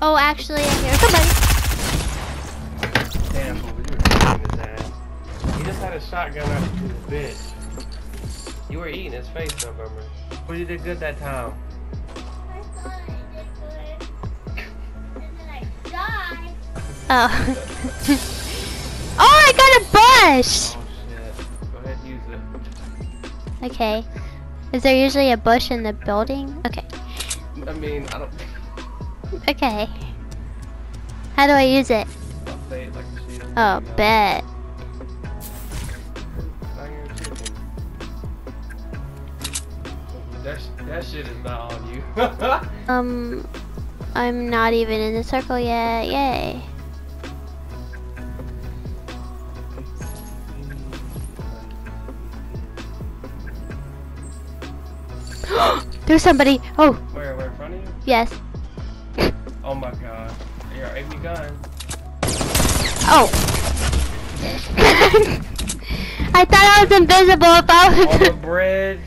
Oh, actually, I hear somebody. Damn, but we were eating his ass. He just had a shotgun out of his bitch. You were eating his face, though, remember? But you did good that time. I thought I did good. And then I died. Oh. Oh, I got a bush! Oh, shit. Go ahead and use it. Okay. Is there usually a bush in the building? Okay. I mean, I don't... Okay. How do I use it? Oh, bet. That shit is not on you. I'm not even in the circle yet. Yay. There's somebody. Oh. Where in front of you? Yes. Oh my god. You're aiming your gun. Oh. I thought I was invisible if I was on the bridge.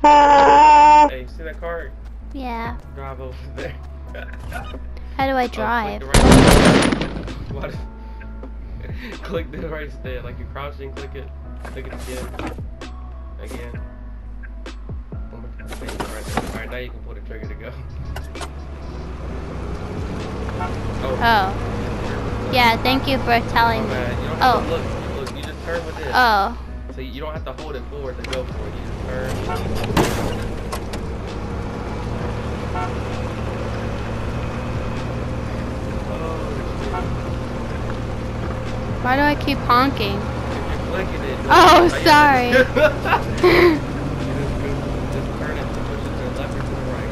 Hey, you see that car? Yeah. Drive over there. How do I drive? Click the right stick. Like you're crouching, click it. Click it again. Alright, now you can pull the trigger to go. Oh. Yeah, thank you for telling me. Oh. Look, you just turn with this. Oh. So you don't have to hold it forward to go for it. You just turn. Oh. Why do I keep honking? If you're blinking it. Oh, sorry.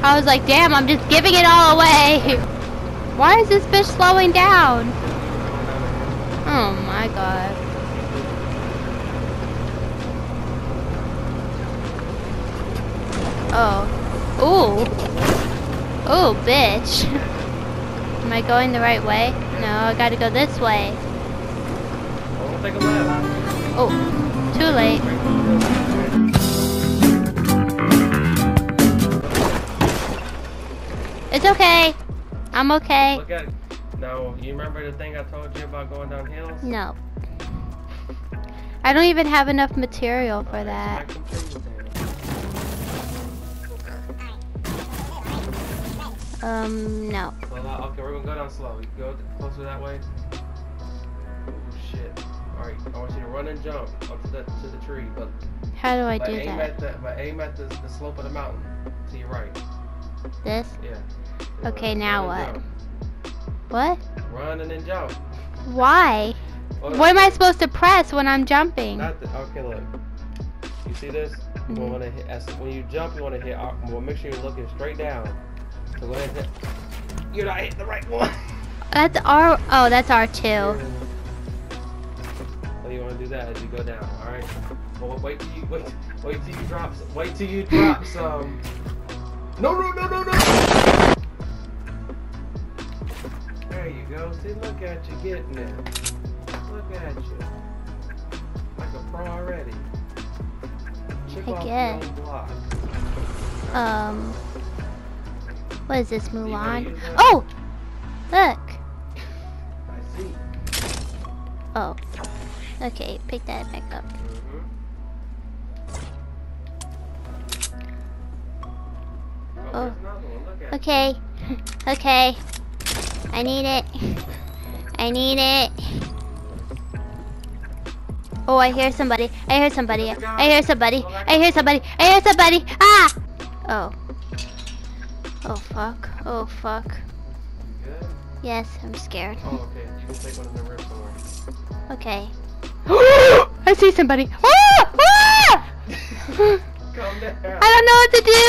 I was like, damn, I'm just giving it all away. Why is this bitch slowing down? Oh my god. Oh. Ooh. Ooh, bitch. Am I going the right way? No, I gotta go this way. Oh, too late. It's okay. I'm okay. Look at it. No, you remember the thing I told you about going down hills? No. I don't even have enough material for that. No. Well, okay, we're gonna go down slow. You go closer that way. Oh shit! All right, I want you to run and jump up to the tree. But how do I do that? Aim at the slope of the mountain to your right. This? Yeah. Okay, now what? What? Run and then jump. Why? Okay. What am I supposed to press when I'm jumping? Okay, look. You see this? Mm-hmm. You wanna hit, when you jump, you want to hit. Well, make sure you're looking straight down. So go ahead. You're not hitting the right one. That's R. Oh, that's R2. Yeah. So you want to do that as you go down. All right. Well, wait till you drop. Wait till you drop some. No! There you go. See, look at you getting it. Look at you. Like a pro already. Chip off your own block. What is this, Mulan? Oh! Look! I see. Oh. Okay, pick that back up. Oh. Okay. Okay. I need it. Oh, I hear somebody. Ah! Oh. Oh fuck. Oh fuck. You good? Yes, I'm scared. Oh, okay. You can take one in the room somewhere. Okay. I see somebody. Ah! Ah! Calm down. I don't know what to do.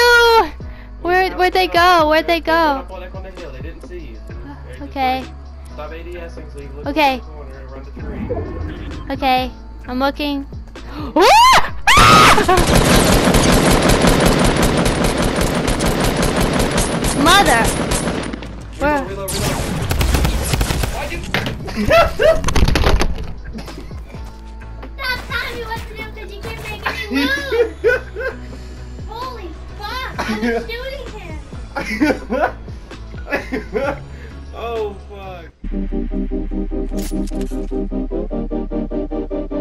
Where'd they go? Where'd they go? They didn't see you. Okay. Stop ADSing so you look at the corner and run the tree. Okay. I'm looking. Mother! Where? Reload, reload, reload. Why'd you... Stop telling me what to do because you can't make any moves! Holy fuck! I was shooting him! Oh fuck!